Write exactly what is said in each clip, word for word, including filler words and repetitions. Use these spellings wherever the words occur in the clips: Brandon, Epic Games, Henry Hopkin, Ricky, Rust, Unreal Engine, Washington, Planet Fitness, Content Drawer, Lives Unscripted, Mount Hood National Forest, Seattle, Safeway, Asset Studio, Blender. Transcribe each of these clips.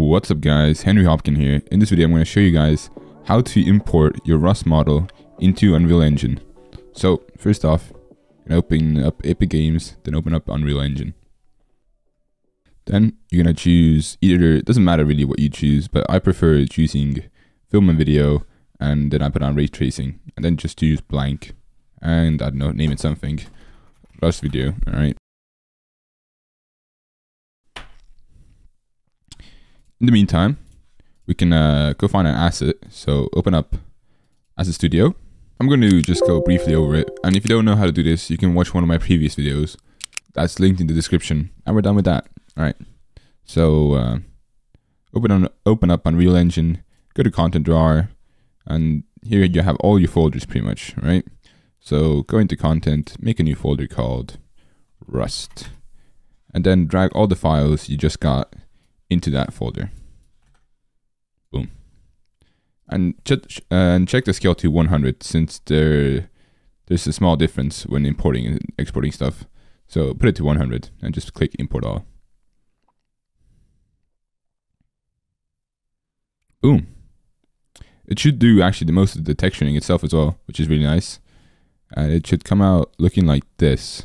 What's up guys, Henry Hopkin here. In this video I'm going to show you guys how to import your Rust model into Unreal Engine. So first off, you're going to open up Epic Games, then open up Unreal Engine. Then you're going to choose either, it doesn't matter really what you choose, but I prefer choosing film and video, and then I put on ray tracing, and then just choose blank, and I don't know, name it something, Rust video, alright. In the meantime, we can uh, go find an asset. So open up Asset Studio. I'm going to just go briefly over it. And if you don't know how to do this, you can watch one of my previous videos. That's linked in the description. And we're done with that. All right. So uh, open, on, open up Unreal Engine. Go to Content Drawer. And here you have all your folders pretty much, right? So go into Content. Make a new folder called Rust. And then drag all the files you just got into that folder. Boom. And, ch ch uh, and check the scale to one hundred since there, there's a small difference when importing and exporting stuff. So put it to one hundred and just click import all. Boom. It should do actually the most of the texturing itself as well, which is really nice. And it should come out looking like this,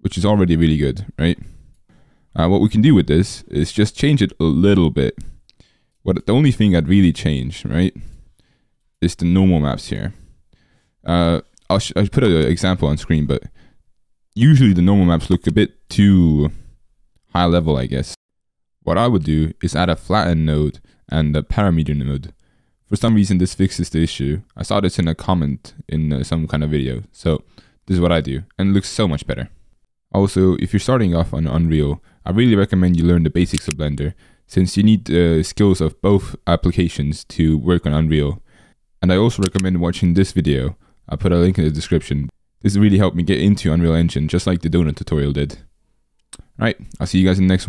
which is already really good, right? Uh, what we can do with this is just change it a little bit. What the only thing I'd really change, right, is the normal maps here. Uh, I'll, sh I'll put an example on screen, but usually the normal maps look a bit too high level, I guess. What I would do is add a flatten node and a parameter node. For some reason, this fixes the issue. I saw this in a comment in uh, some kind of video. So this is what I do, and it looks so much better. Also, if you're starting off on Unreal, I really recommend you learn the basics of Blender, since you need the uh, skills of both applications to work on Unreal. And I also recommend watching this video. I'll put a link in the description. This really helped me get into Unreal Engine, just like the donut tutorial did. Alright, I'll see you guys in the next one.